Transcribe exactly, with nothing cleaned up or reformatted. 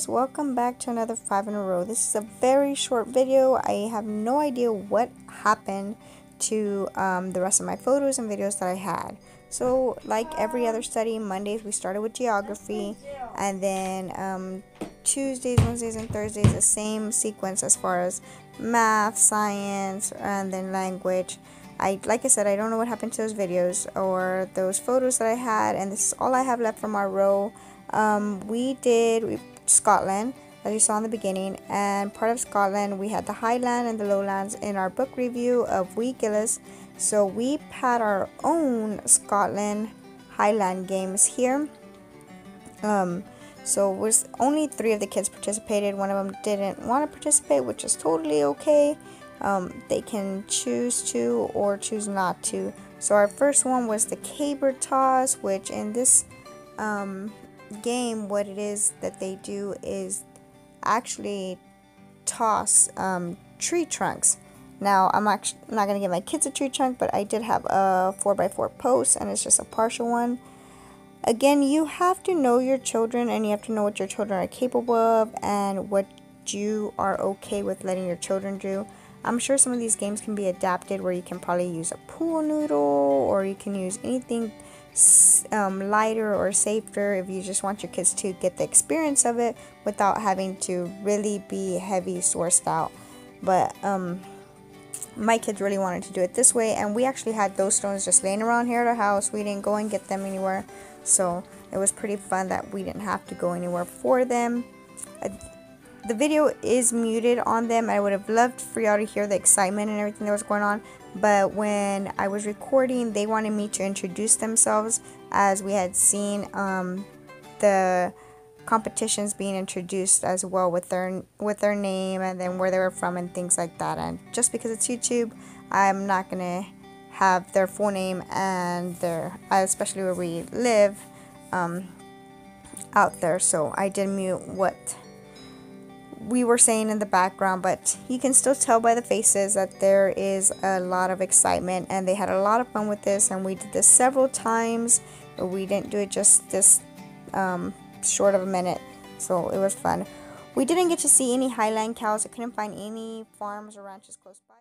guys, welcome back to another five in a row. This is a very short video. I have no idea what happened to um, the rest of my photos and videos that I had. So like every other study, Mondays we started with geography, and then um, Tuesdays, Wednesdays, and Thursdays the same sequence as far as math, science, and then language. I, like I said, I don't know what happened to those videos or those photos that I had, and this is all I have left from our row. Um, we did we, Scotland, as you saw in the beginning, and part of Scotland we had the Highland and the Lowlands in our book review of Wee Gillis. So we had our own Scotland Highland games here. Um, so was only three of the kids participated. One of them didn't want to participate, which is totally okay. Um, they can choose to or choose not to. So our first one was the caber toss, which in this um, game, what it is that they do is actually toss um, tree trunks. Now, I'm actually not going to give my kids a tree trunk, but I did have a four by four post, and it's just a partial one. Again, you have to know your children, and you have to know what your children are capable of and what you are okay with letting your children do. I'm sure some of these games can be adapted where you can probably use a pool noodle, or you can use anything um, lighter or safer if you just want your kids to get the experience of it without having to really be heavy sourced out. But um, my kids really wanted to do it this way, and we actually had those stones just laying around here at our house. We didn't go and get them anywhere, so it was pretty fun that we didn't have to go anywhere for them. I, The video is muted on them. I would have loved for y'all to hear the excitement and everything that was going on, but when I was recording, they wanted me to introduce themselves, as we had seen um, the competitions being introduced as well with their with their name and then where they were from and things like that. And just because it's YouTube, I'm not gonna have their full name and their, especially where we live, um, out there. So I did mute what we were saying in the background, but you can still tell by the faces that there is a lot of excitement, and they had a lot of fun with this, and we did this several times. We didn't do it just this um, short of a minute, so it was fun. We didn't get to see any Highland cows. I couldn't find any farms or ranches close by.